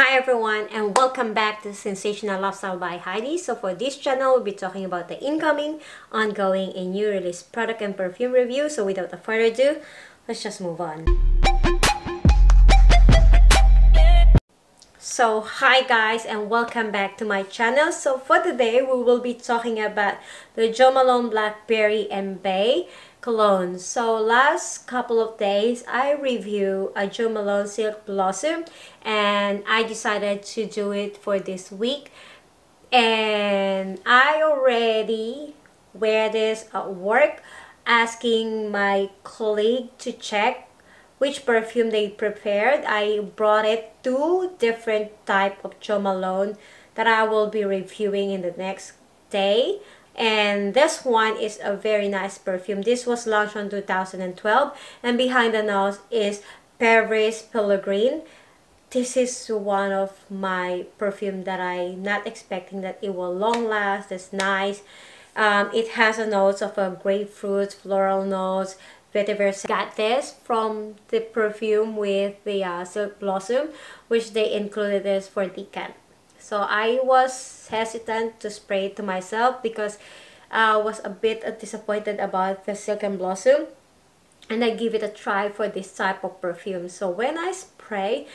Hi everyone, and welcome back to Sensational Lifestyle by Heidi. So for this channel, we'll be talking about the incoming, ongoing, and new release product and perfume review. So without further ado, let's just move on. So hi guys, and welcome back to my channel. So for today, we will be talking about the Jo Malone Blackberry and Bay cologne. So last couple of days I reviewed a Jo Malone Silk Blossom, and I decided to do it for this week, and I already wear this at work, asking my colleague to check which perfume they prepared. I brought it 2 different type of Jo Malone that I will be reviewing in the next day. And this one is a very nice perfume. This was launched in 2012, and behind the nose is Paris Pellegrin. This is one of my perfume that I'm not expecting that it will long last. It's nice. It has a notes of a grapefruit, floral notes, vetiver. Got this from the perfume with the Silk Blossom, which they included this for decant. So I was hesitant to spray it to myself because I was a bit disappointed about the Silk Blossom, and I give it a try for this type of perfume. So when I spray,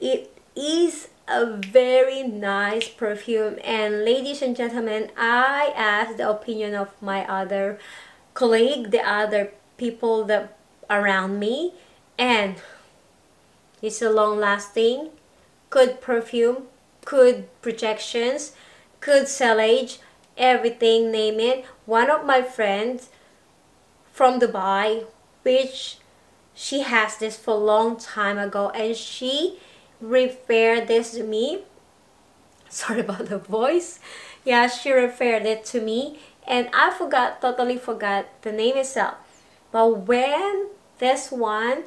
it is a very nice perfume. And ladies and gentlemen, I asked the opinion of my other colleague, the other people that around me, and it's a long-lasting, good perfume. Could projections, could sellage, everything, name it. One of my friends from Dubai, which she has this for a long time ago, and she referred this to me. Sorry about the voice. Yeah, she referred it to me, and I totally forgot the name itself. But when this one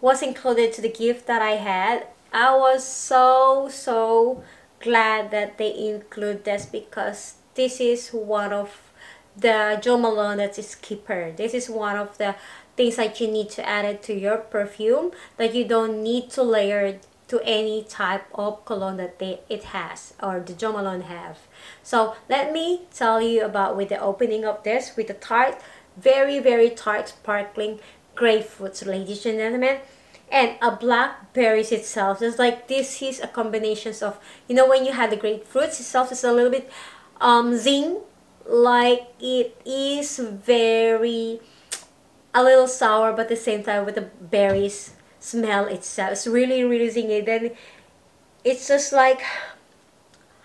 was included to the gift that I had, I was so glad that they include this, because this is one of the Jo Malone that is keeper. This is one of the things that you need to add it to your perfume, that you don't need to layer to any type of cologne that it has or the Jo Malone have. So let me tell you about with the opening of this with the tart, very tart sparkling grapefruits, ladies and gentlemen. And a blackberries itself, it's like this is a combination of, you know, when you have the grapefruits itself, it's a little bit zing, like it is very a little sour, but at the same time with the berries smell itself, it's really zingy. Then it's just like,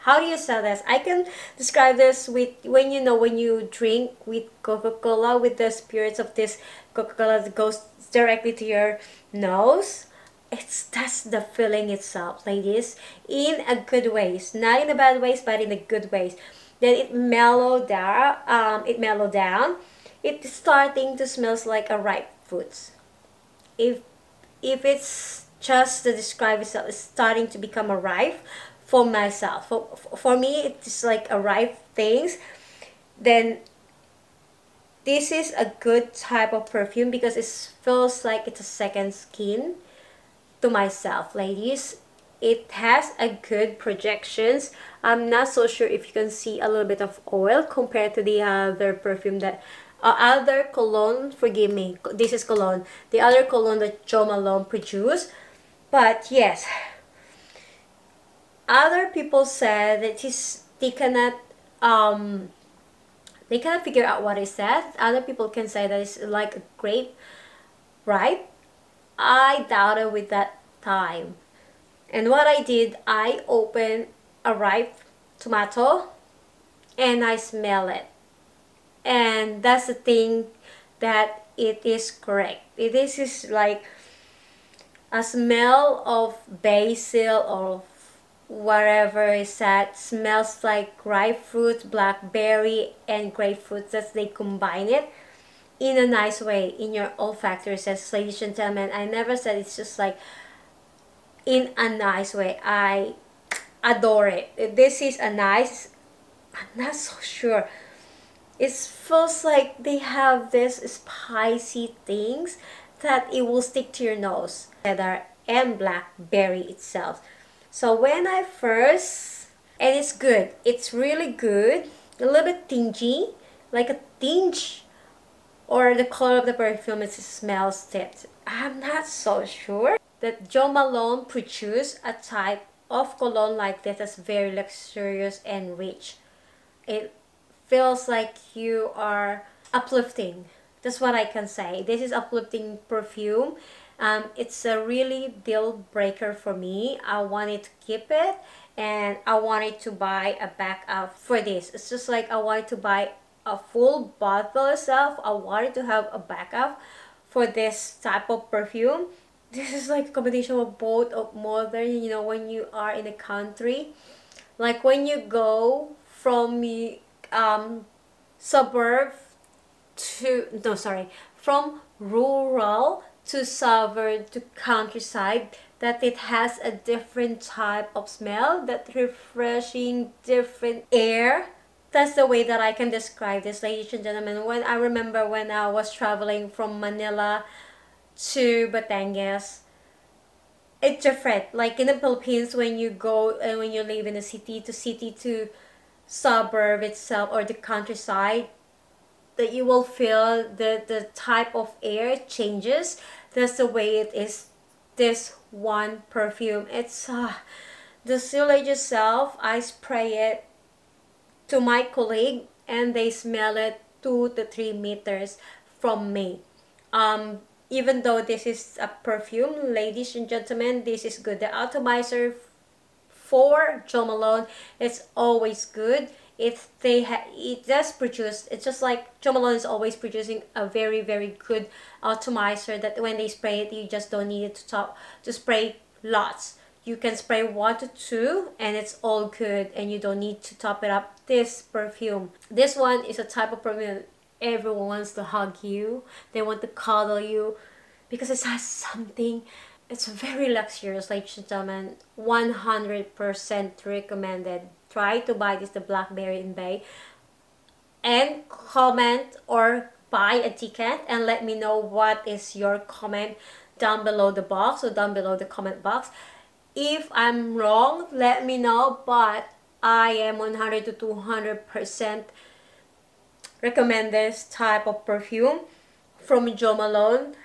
how do you sell this? I can describe this with when you know when you drink with Coca-Cola, with the spirits of this Coca-Cola that goes directly to your nose. That's the feeling itself, ladies, in a good ways, not in a bad ways, but in a good ways. Then it mellowed down. It's starting to smells like a ripe fruits. If it's just to describe itself, it's starting to become a ripe. For myself, for me, it's like arrive things. Then this is a good type of perfume because it feels like it's a second skin to myself, ladies. It has a good projections. I'm not so sure if you can see a little bit of oil compared to the other perfume that other cologne, forgive me, this is cologne, the other cologne that Jo Malone produced. But yes, other people said that they cannot figure out what is that. Other people can say that it's like a grape, right? I doubted with that time. And what I did, I opened a ripe tomato and I smell it. And that's the thing that it is correct. This is like a smell of basil or whatever is that, smells like grapefruit, blackberry, and grapefruits as they combine it in a nice way in your olfactory sense, ladies and gentlemen. I never said it's just like in a nice way. I adore it. This is a nice, I'm not so sure. It feels like they have this spicy things that it will stick to your nose, cheddar and blackberry itself. So when I first, and it's good, it's really good, a little bit tingy, like a tinge or the color of the perfume, it smells that. I'm not so sure that Jo Malone produced a type of cologne like that that's very luxurious and rich. It feels like you are uplifting. That's what I can say. This is uplifting perfume. It's a really deal breaker for me. I wanted to keep it and I wanted to buy a backup for this. It's just like I wanted to buy a full bottle itself. I wanted to have a backup for this type of perfume. This is like a combination of both of modern, you know, when you are in the country, like when you go from suburb to, no sorry, from rural to suburb to countryside, that it has a different type of smell, that refreshing different air. That's the way that I can describe this, ladies and gentlemen. When I remember when I was traveling from Manila to Batangas, it's different. Like in the Philippines, when you go and when you live in a city to city to suburb itself or the countryside, that you will feel the type of air changes. That's the way it is. This one perfume, it's the Silage itself, I spray it to my colleague and they smell it 2 to 3 meters from me. Even though this is a perfume, ladies and gentlemen, this is good. The atomizer for Jo Malone, it's always good. It's just like Jo Malone is always producing a very, very good atomizer, that when they spray it, you just don't need it to spray lots. You can spray 1 to 2 and it's all good, and you don't need to top it up. This perfume, this one is a type of perfume everyone wants to hug you, they want to cuddle you, because it has something. It's very luxurious, ladies and gentlemen. 100% recommended. Try to buy this, the Blackberry and Bay, and comment or buy a decant and let me know what is your comment down below the box or down below the comment box. If I'm wrong, let me know, but I am 100 to 200% recommend this type of perfume from Jo Malone.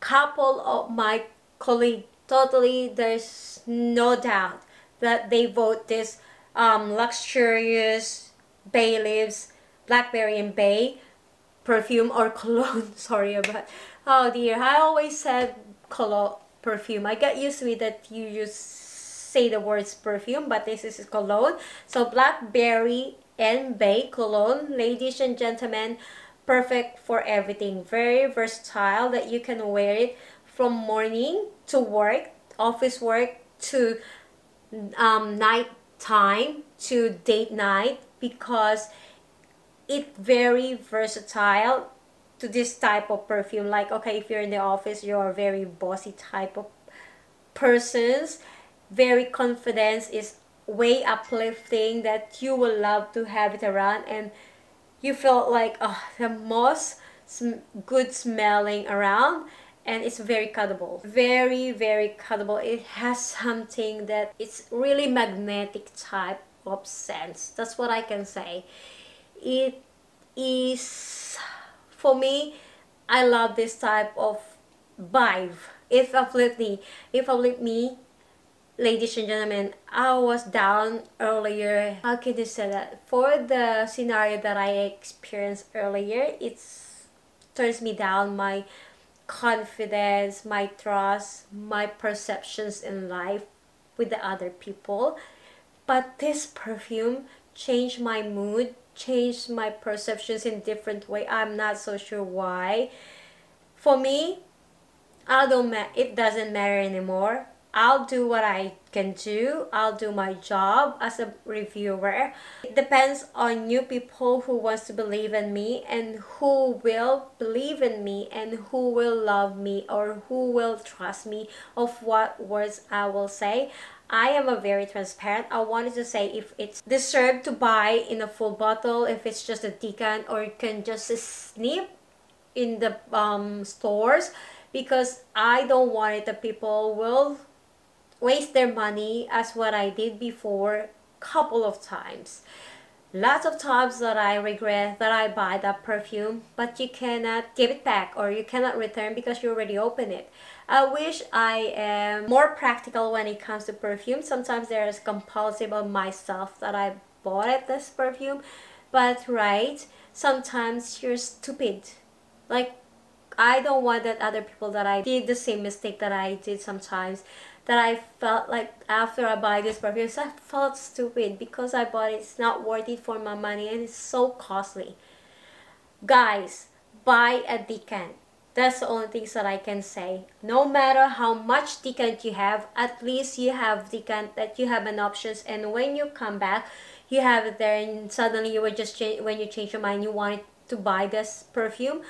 Couple of my colleague, totally, there's no doubt that they vote this luxurious bay leaves, Blackberry and Bay perfume or cologne. Sorry about, oh dear, I always said cologne perfume. I got used to it that you just say the words perfume, but this is cologne. So Blackberry and Bay cologne, ladies and gentlemen, perfect for everything. Very versatile, that you can wear it from morning to work, office work, to night time, to date night, because it's very versatile to this type of perfume. Like, okay, if you're in the office, you're a very bossy type of persons, very confidence is way uplifting, that you will love to have it around, and you feel like, oh, the most good smelling around. And it's very cuddable, very, very cuddable. It has something that it's really magnetic type of sense. That's what I can say. It is, for me, I love this type of vibe. It uplifted me, ladies and gentlemen. I was down earlier. How can you say that? For the scenario that I experienced earlier, it turns me down, my confidence, my trust, my perceptions in life with the other people. But this perfume changed my mood, changed my perceptions in different way. I'm not so sure why. For me, it doesn't matter anymore. I'll do what I can do. I'll do my job as a reviewer. It depends on new people who wants to believe in me, and who will believe in me, and who will love me, or who will trust me of what words I will say. I am a very transparent. I wanted to say if it's deserved to buy in a full bottle, if it's just a decant, or you can just snip in the stores, because I don't want it that people will waste their money as what I did before couple of times. Lots of times that I regret that I buy that perfume, but you cannot give it back or you cannot return because you already opened it. I wish I am more practical when it comes to perfume. Sometimes there is compulsive on myself that I bought this perfume, but right, sometimes you're stupid. Like, I don't want that other people that I did the same mistake that I did sometimes, that I felt like after I buy this perfume, I felt stupid because I bought it. It's not worth it for my money and it's so costly. Guys, buy a decant. That's the only things that I can say. No matter how much decant you have, at least you have decant that you have an options, and when you come back, you have it there, and suddenly you will just change, when you change your mind, you wanted to buy this perfume,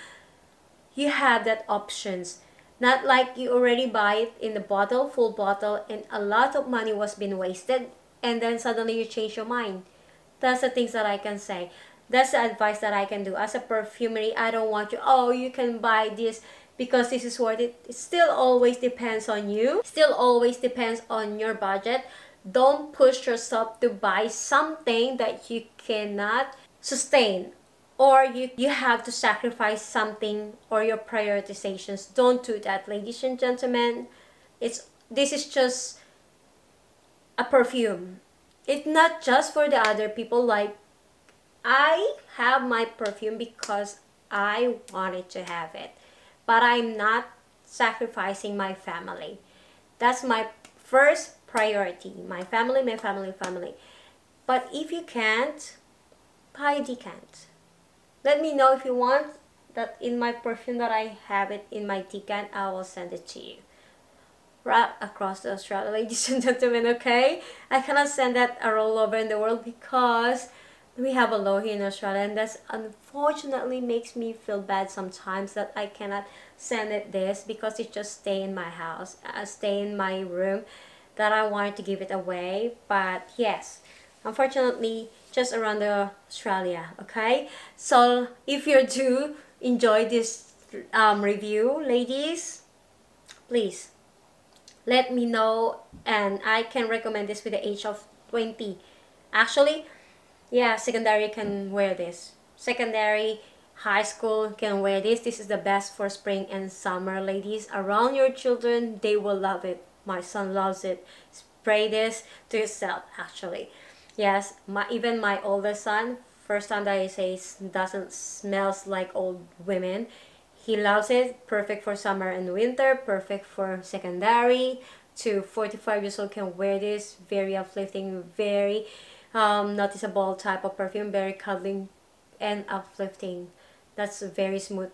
you have that options. Not like you already buy it in the bottle, full bottle, and a lot of money was being wasted, and then suddenly you change your mind. That's the things that I can say. That's the advice that I can do. As a perfumery, I don't want you, oh, you can buy this because this is worth it. It still always depends on you. Still always depends on your budget. Don't push yourself to buy something that you cannot sustain, or you have to sacrifice something or your prioritizations. Don't do that, ladies and gentlemen. This is just a perfume. It's not just for the other people. Like, I have my perfume because I wanted to have it, but I'm not sacrificing my family. That's my first priority, my family, my family, family. But if you can't, buy a decant. Let me know if you want that in my perfume that I have it in my decant. I will send it to you right across the Australia, ladies and gentlemen, okay? I cannot send that all over in the world because we have a law here in Australia, and that's unfortunately makes me feel bad sometimes that I cannot send it this because it just stay in my house, stay in my room, that I wanted to give it away. But yes, unfortunately, just around Australia, okay? So if you do enjoy this review, ladies, please let me know, and I can recommend this with the age of 20. Actually, yeah, secondary can wear this. Secondary, high school can wear this. This is the best for spring and summer, ladies. Around your children, they will love it. My son loves it. Spray this to yourself, actually. Yes, even my older son, first time that I say it doesn't smells like old women, he loves it. Perfect for summer and winter, perfect for secondary. To 45 years old can wear this. Very uplifting, very noticeable type of perfume, very cuddling and uplifting. That's very smooth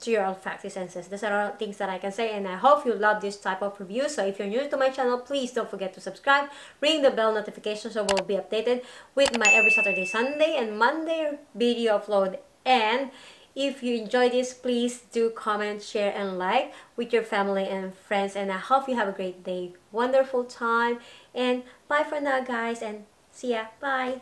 to your olfactory senses. These are all things that I can say, and I hope you love this type of review. So if you're new to my channel, please don't forget to subscribe, ring the bell notification so we'll be updated with my every Saturday, Sunday and Monday video upload. And if you enjoy this, please do comment, share and like with your family and friends, and I hope you have a great day, wonderful time, and bye for now, guys, and see ya. Bye.